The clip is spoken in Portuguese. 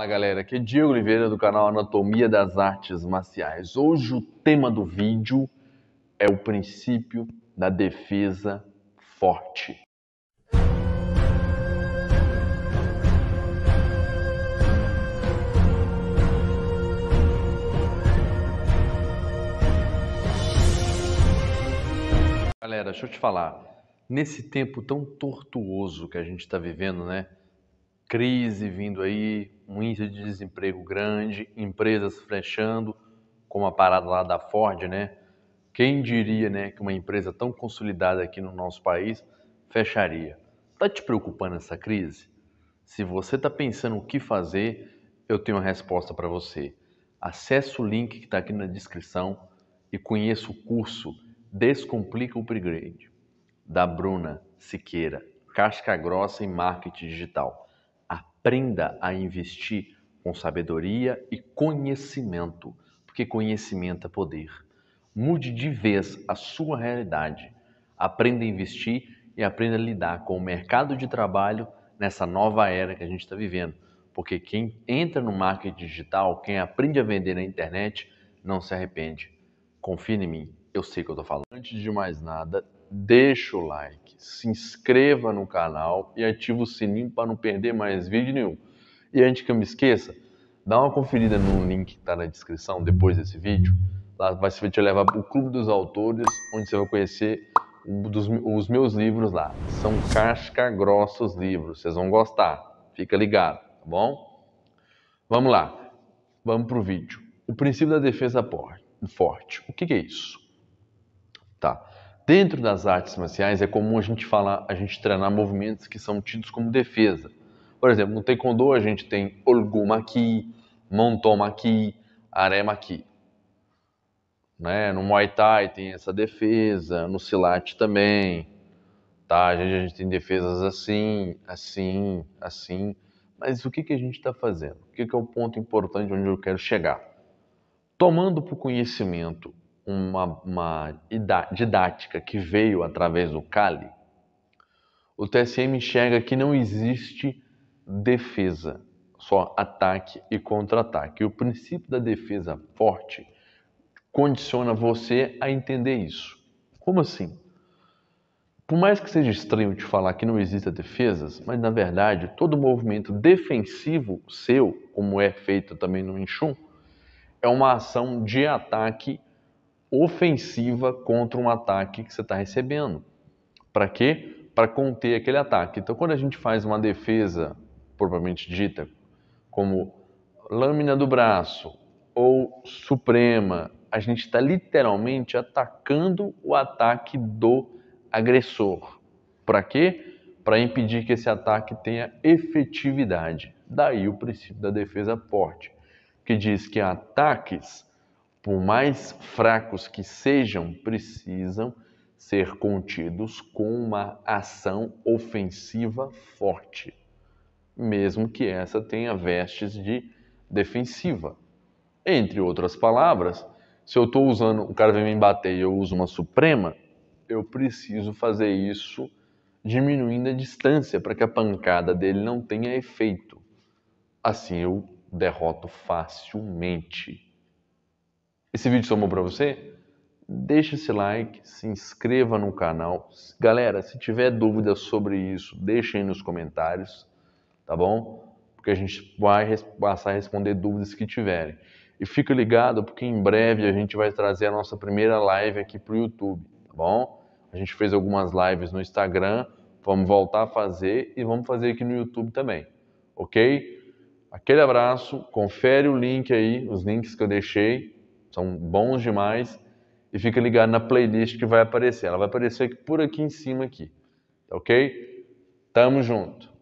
Fala galera, aqui é Diego Oliveira do canal Anatomia das Artes Marciais. Hoje o tema do vídeo é o princípio da defesa forte. Galera, deixa eu te falar, nesse tempo tão tortuoso que a gente está vivendo, né? Crise vindo aí, um índice de desemprego grande, empresas fechando, como a parada lá da Ford, né? Quem diria, né, que uma empresa tão consolidada aqui no nosso país fecharia? Tá te preocupando essa crise? Se você tá pensando o que fazer, eu tenho a resposta para você. Acesse o link que está aqui na descrição e conheça o curso Descomplica o Upgrade, da Bruna Siqueira, Casca Grossa em Marketing Digital. Aprenda a investir com sabedoria e conhecimento, porque conhecimento é poder. Mude de vez a sua realidade. Aprenda a investir e aprenda a lidar com o mercado de trabalho nessa nova era que a gente está vivendo. Porque quem entra no marketing digital, quem aprende a vender na internet, não se arrepende. Confia em mim, eu sei o que eu estou falando. Antes de mais nada, deixa o like, se inscreva no canal e ativa o sininho para não perder mais vídeo nenhum. E antes que eu me esqueça, dá uma conferida no link que está na descrição depois desse vídeo. Lá vai te levar para o Clube dos Autores, onde você vai conhecer os meus livros lá. São casca grossa os livros, vocês vão gostar. Fica ligado, tá bom? Vamos lá, vamos para o vídeo. O princípio da defesa forte. O que é isso? Tá. Dentro das artes marciais é comum a gente treinar movimentos que são tidos como defesa. Por exemplo, no Taekwondo a gente tem Olgumaki, Montomaki, Aremaki. Né? No Muay Thai tem essa defesa, no Silat também. Tá? A gente tem defesas assim, assim, assim. Mas o que a gente está fazendo? O que é o ponto importante onde eu quero chegar? Tomando para o conhecimento uma didática que veio através do Kali, o TSM enxerga que não existe defesa, só ataque e contra-ataque. E o princípio da defesa forte condiciona você a entender isso. Como assim? Por mais que seja estranho te falar que não existem defesas, mas na verdade todo movimento defensivo seu, como é feito também no Inxum, é uma ação de ataque ofensiva contra um ataque que você está recebendo. Para quê? Para conter aquele ataque. Então, quando a gente faz uma defesa propriamente dita, como lâmina do braço ou suprema, a gente está literalmente atacando o ataque do agressor. Para quê? Para impedir que esse ataque tenha efetividade. Daí o princípio da defesa forte, que diz que ataques, por mais fracos que sejam, precisam ser contidos com uma ação ofensiva forte, mesmo que essa tenha vestes de defensiva. Entre outras palavras, se eu estou usando, o cara vem me bater e eu uso uma suprema, eu preciso fazer isso diminuindo a distância para que a pancada dele não tenha efeito. Assim eu derroto facilmente. Esse vídeo somou para você? Deixa esse like, se inscreva no canal. Galera, se tiver dúvidas sobre isso, deixa aí nos comentários, tá bom? Porque a gente vai passar a responder dúvidas que tiverem. E fica ligado, porque em breve a gente vai trazer a nossa primeira live aqui pro YouTube, tá bom? A gente fez algumas lives no Instagram, vamos voltar a fazer e vamos fazer aqui no YouTube também, ok? Aquele abraço, confere o link aí, os links que eu deixei. São bons demais e fica ligado na playlist que vai aparecer. Ela vai aparecer por aqui em cima, aqui, ok? Tamo junto!